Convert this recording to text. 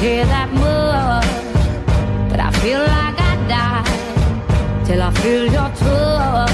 care that much, but I feel like I died till I feel your touch.